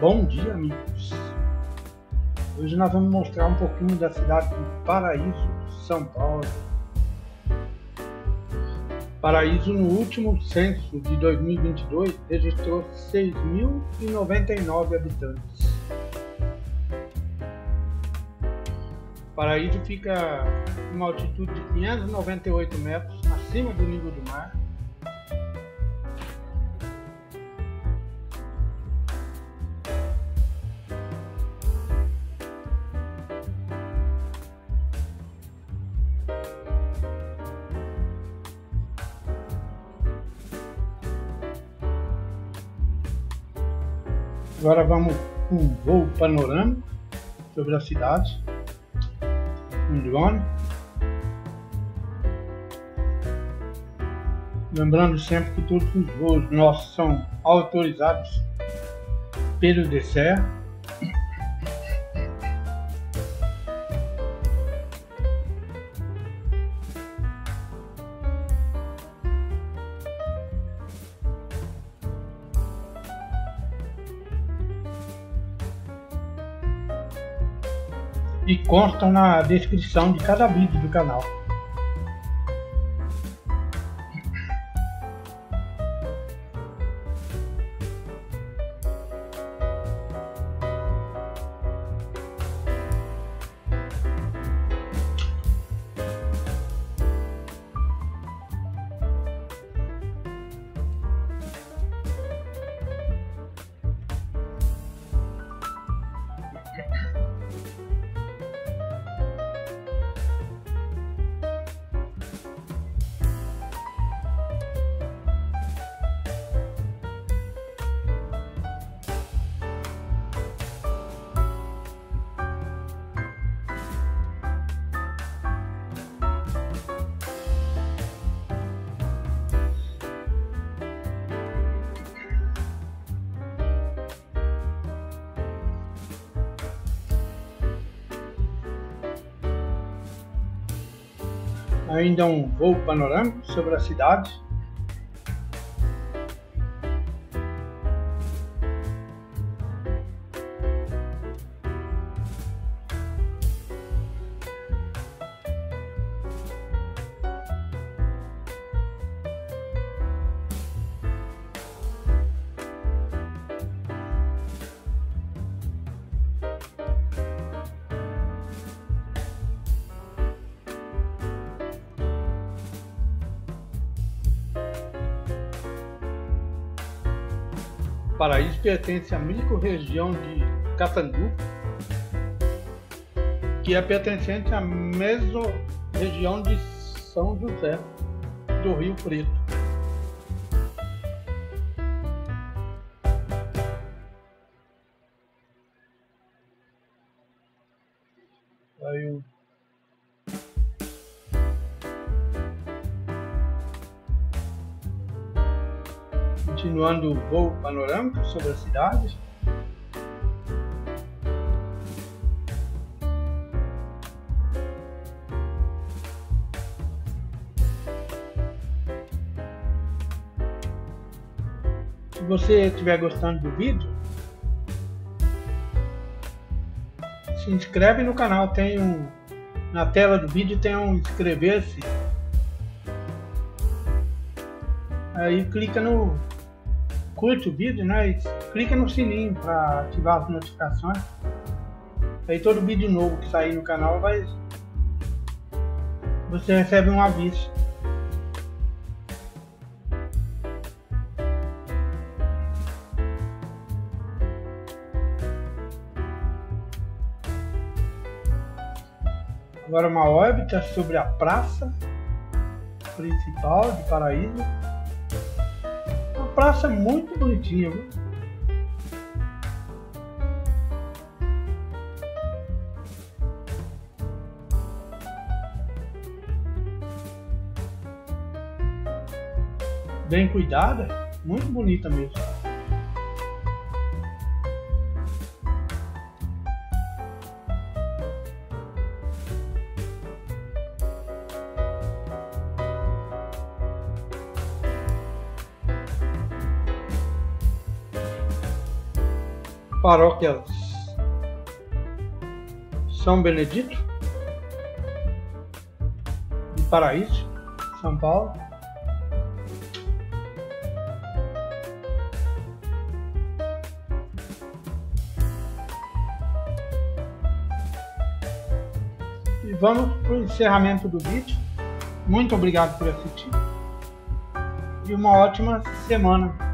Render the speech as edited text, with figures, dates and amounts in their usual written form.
Bom dia, amigos! Hoje nós vamos mostrar um pouquinho da cidade de Paraíso, São Paulo. Paraíso, no último censo de 2022, registrou 6.099 habitantes. Paraíso fica em uma altitude de 598 metros acima do nível do mar. Agora vamos com um voo panorâmico sobre a cidade, um drone. Lembrando sempre que todos os voos nossos são autorizados pelo DECEA. E constam na descrição de cada vídeo do canal. Ainda um voo panorâmico sobre a cidade. Paraíso pertence à micro-região de Catanduva, que é pertencente à mesorregião de São José do Rio Preto. Aí continuando o voo panorâmico sobre a cidade. Se você estiver gostando do vídeo, se inscreve no canal. Tem na tela do vídeo tem um inscrever-se. Aí clica no curte o vídeo, né? E clica no sininho para ativar as notificações. Aí todo vídeo novo que sair no canal você recebe um aviso. Agora uma órbita sobre a praça principal de Paraíso. Praça muito bonitinha, viu? Bem cuidada, muito bonita mesmo. Paróquia São Benedito, de Paraíso, São Paulo. E vamos para o encerramento do vídeo. Muito obrigado por assistir e uma ótima semana.